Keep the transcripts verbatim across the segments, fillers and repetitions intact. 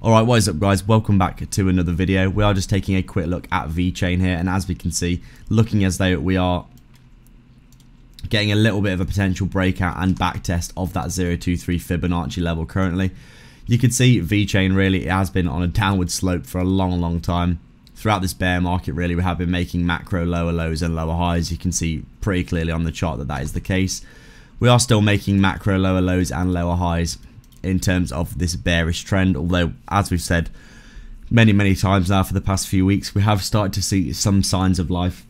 Alright, what is up guys, welcome back to another video. We are just taking a quick look at VeChain here, and as we can see, looking as though we are getting a little bit of a potential breakout and backtest of that zero point two three Fibonacci level currently. You can see VeChain really has been on a downward slope for a long, long time. Throughout this bear market really, we have been making macro lower lows and lower highs. You can see pretty clearly on the chart that that is the case. We are still making macro lower lows and lower highs in terms of this bearish trend, although as we've said many many times now for the past few weeks, we have started to see some signs of life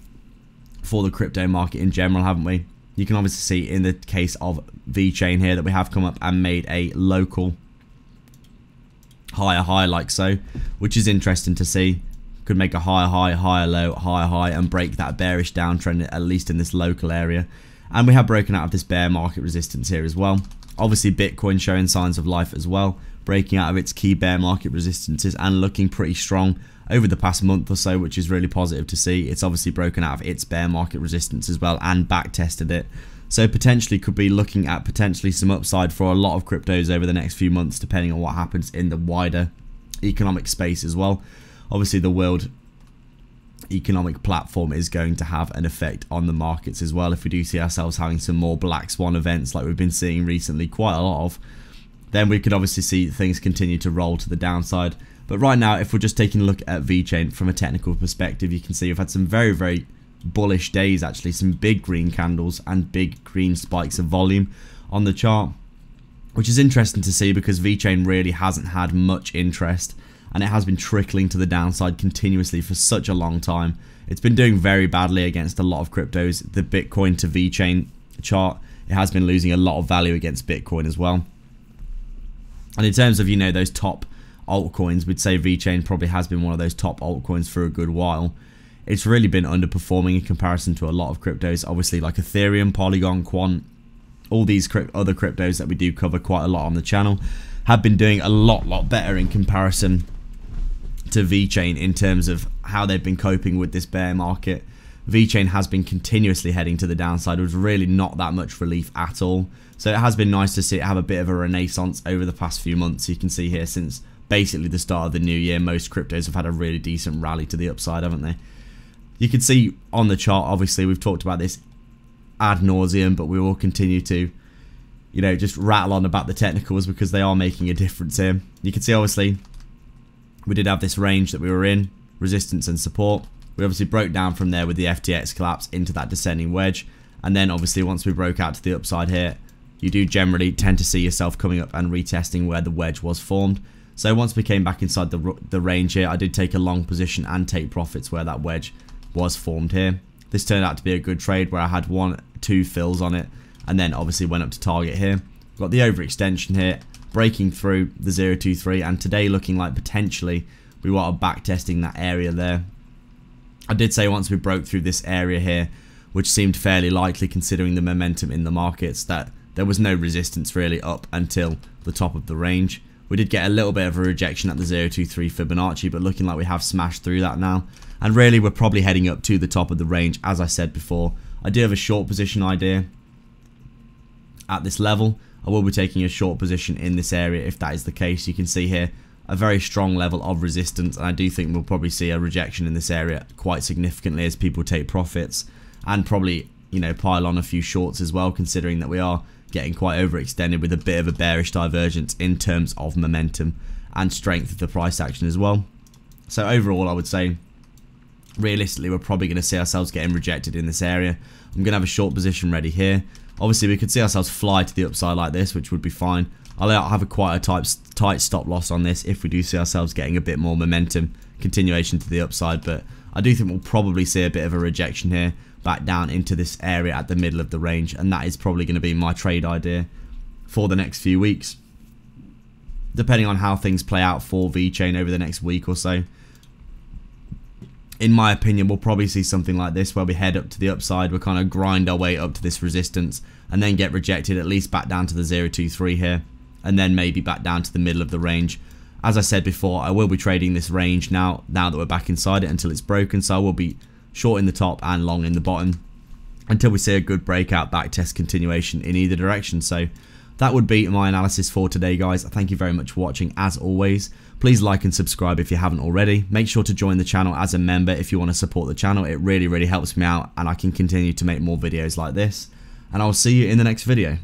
for the crypto market in general, haven't we? You can obviously see in the case of VeChain here that we have come up and made a local higher high like so, which is interesting to see. Could make a higher high, higher low, higher high and break that bearish downtrend, at least in this local area. And we have broken out of this bear market resistance here as well. Obviously Bitcoin showing signs of life as well, breaking out of its key bear market resistances and looking pretty strong over the past month or so, which is really positive to see. It's obviously broken out of its bear market resistance as well and back tested it. So potentially could be looking at potentially some upside for a lot of cryptos over the next few months, depending on what happens in the wider economic space as well. Obviously the world economic platform is going to have an effect on the markets as well. If we do see ourselves having some more black swan events like we've been seeing recently quite a lot of, then we could obviously see things continue to roll to the downside. But right now, if we're just taking a look at VeChain from a technical perspective, you can see we've had some very very bullish days, actually some big green candles and big green spikes of volume on the chart, which is interesting to see because VeChain really hasn't had much interest. And it has been trickling to the downside continuously for such a long time. It's been doing very badly against a lot of cryptos. The Bitcoin to VeChain chart, it has been losing a lot of value against Bitcoin as well. And in terms of, you know, those top altcoins, we'd say VeChain probably has been one of those top altcoins for a good while. It's really been underperforming in comparison to a lot of cryptos, obviously like Ethereum, Polygon, Quant, all these other cryptos that we do cover quite a lot on the channel, have been doing a lot, lot better in comparison to VeChain in terms of how they've been coping with this bear market. VeChain has been continuously heading to the downside with really not that much relief at all. So it has been nice to see it have a bit of a renaissance over the past few months. You can see here since basically the start of the new year, most cryptos have had a really decent rally to the upside, haven't they? You can see on the chart, obviously we've talked about this ad nauseum, but we will continue to, you know, just rattle on about the technicals because they are making a difference here. You can see obviously we did have this range that we were in, resistance and support. We obviously broke down from there with the F T X collapse into that descending wedge. And then obviously once we broke out to the upside here, you do generally tend to see yourself coming up and retesting where the wedge was formed. So once we came back inside the, the range here, I did take a long position and take profits where that wedge was formed here. This turned out to be a good trade where I had one, two fills on it and then obviously went up to target here. Got the overextension here, breaking through the zero point two three, and today looking like potentially we are back testing that area there. I did say once we broke through this area here, which seemed fairly likely considering the momentum in the markets, that there was no resistance really up until the top of the range. We did get a little bit of a rejection at the zero point two three Fibonacci, but looking like we have smashed through that now, and really we're probably heading up to the top of the range. As I said before, I do have a short position idea at this level. I will be taking a short position in this area if that is the case. You can see here a very strong level of resistance, and I do think we'll probably see a rejection in this area quite significantly as people take profits and probably, you know, pile on a few shorts as well, considering that we are getting quite overextended with a bit of a bearish divergence in terms of momentum and strength of the price action as well. So overall I would say realistically we're probably going to see ourselves getting rejected in this area. I'm going to have a short position ready here. Obviously we could see ourselves fly to the upside like this, which would be fine. I'll have a quite a tight, tight stop loss on this if we do see ourselves getting a bit more momentum continuation to the upside, but I do think we'll probably see a bit of a rejection here back down into this area at the middle of the range, and that is probably going to be my trade idea for the next few weeks, depending on how things play out for VeChain over the next week or so. In my opinion, we'll probably see something like this where we head up to the upside, we kind of grind our way up to this resistance and then get rejected at least back down to the zero point two three here, and then maybe back down to the middle of the range. As I said before, I will be trading this range now, now that we're back inside it until it's broken, so I will be short in the top and long in the bottom until we see a good breakout backtest continuation in either direction. So that would be my analysis for today, guys. Thank you very much for watching, as always. Please like and subscribe if you haven't already. Make sure to join the channel as a member if you want to support the channel. It really, really helps me out and I can continue to make more videos like this. And I'll see you in the next video.